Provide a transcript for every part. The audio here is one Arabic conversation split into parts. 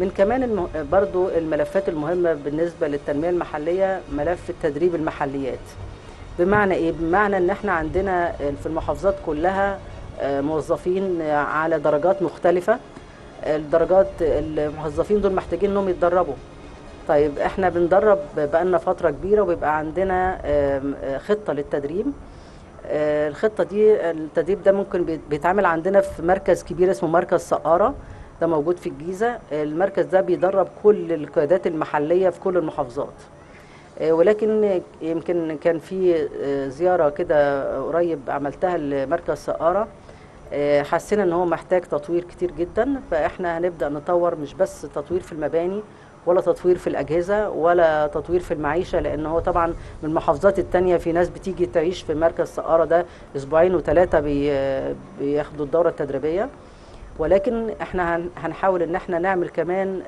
من كمان برضو الملفات المهمة بالنسبة للتنمية المحلية ملف التدريب المحليات. بمعنى إيه؟ بمعنى إن إحنا عندنا في المحافظات كلها موظفين على درجات مختلفة. الدرجات الموظفين دول محتاجين إنهم يتدربوا. طيب إحنا بندرب بقالنا فترة كبيرة وبيبقى عندنا خطة للتدريب. الخطة دي التدريب ده ممكن بيتعمل عندنا في مركز كبير اسمه مركز صقرة، ده موجود في الجيزة. المركز ده بيدرب كل القيادات المحلية في كل المحافظات، ولكن يمكن كان في زيارة كده قريب عملتها لمركز صقرة، حسينا ان هو محتاج تطوير كتير جدا. فاحنا هنبدأ نطور مش بس تطوير في المباني ولا تطوير في الأجهزة ولا تطوير في المعيشة، لأن هو طبعا من المحافظات التانية في ناس بتيجي تعيش في مركز صقرة ده أسبوعين و3 بياخدوا الدورة التدريبية. ولكن احنا هنحاول ان احنا نعمل كمان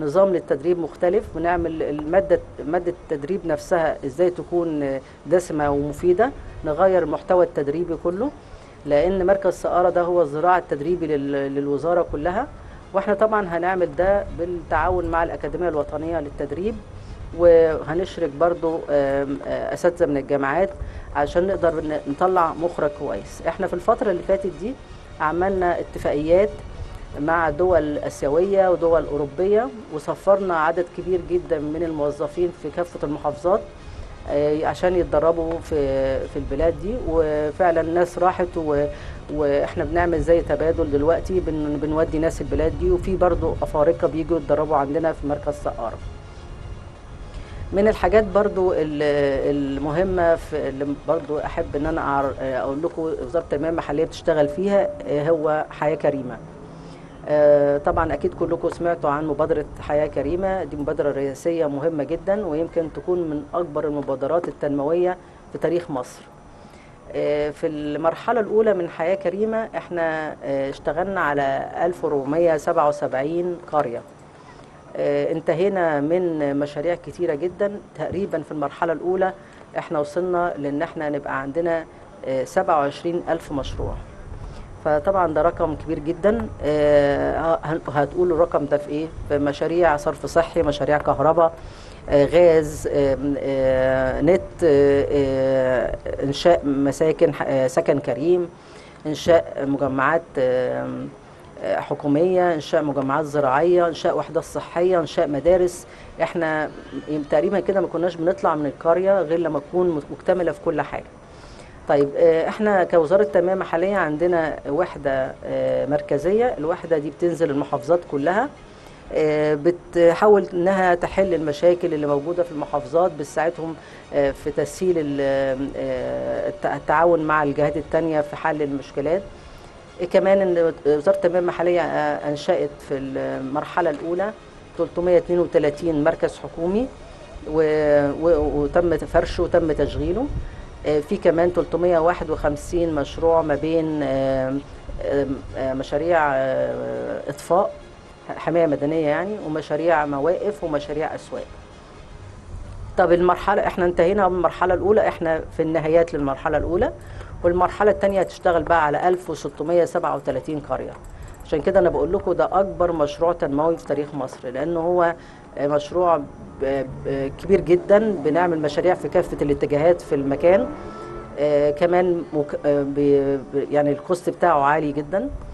نظام للتدريب مختلف، ونعمل مادة التدريب نفسها ازاي تكون دسمة ومفيدة، نغير المحتوى التدريبي كله، لأن مركز صقرة ده هو الذراع التدريبي للوزارة كلها. واحنا طبعا هنعمل ده بالتعاون مع الأكاديمية الوطنية للتدريب، وهنشرك برضو أساتذة من الجامعات عشان نقدر نطلع مخرج كويس. احنا في الفترة اللي فاتت دي عملنا اتفاقيات مع دول آسيوية ودول أوروبية، وسفرنا عدد كبير جدا من الموظفين في كافة المحافظات عشان يتدربوا في البلاد دي. وفعلا الناس راحت واحنا بنعمل زي تبادل دلوقتي، بنودي ناس البلاد دي، وفي برضو أفارقة بيجوا يتدربوا عندنا في مركز صقرة. من الحاجات برضو المهمة اللي برضو أحب إن أنا أقول لكم وزارة التنمية المحلية بتشتغل فيها هو حياة كريمة. طبعا أكيد كلكم سمعتوا عن مبادرة حياة كريمة، دي مبادرة رئاسية مهمة جدا، ويمكن تكون من أكبر المبادرات التنموية في تاريخ مصر. في المرحلة الأولى من حياة كريمة احنا اشتغلنا على 1477 قرية، انتهينا من مشاريع كتيرة جدا. تقريبا في المرحلة الأولى احنا وصلنا لأن احنا نبقى عندنا 27000 مشروع. فطبعا ده رقم كبير جدا. هتقولوا الرقم ده في ايه؟ في مشاريع صرف صحي، مشاريع كهرباء، غاز، نت، انشاء مساكن، سكن كريم، انشاء مجمعات حكومية، انشاء مجمعات زراعية، انشاء وحدات صحية، انشاء مدارس. احنا تقريبا كده ما كناش بنطلع من القرية غير لما تكون مكتملة في كل حاجة. طيب احنا كوزارة التنمية المحلية عندنا وحدة مركزية، الوحدة دي بتنزل المحافظات كلها، بتحاول انها تحل المشاكل اللي موجودة في المحافظات، بتساعدهم في تسهيل التعاون مع الجهات التانية في حل المشكلات. كمان ان وزارة التنمية المحلية انشأت في المرحلة الأولى 332 مركز حكومي وتم فرشه وتم تشغيله. في كمان 351 مشروع ما بين مشاريع إطفاء، حماية مدنية يعني، ومشاريع مواقف ومشاريع أسواق. طب المرحلة احنا انتهينا من المرحلة الأولى، احنا في النهايات للمرحلة الأولى. والمرحلة الثانية هتشتغل بقى على 1637 قرية. عشان كده أنا بقول لكم ده أكبر مشروع تنموي في تاريخ مصر، لأنه هو مشروع كبير جدا، بنعمل مشاريع في كافة الاتجاهات في المكان. كمان يعني الكوست بتاعه عالي جدا.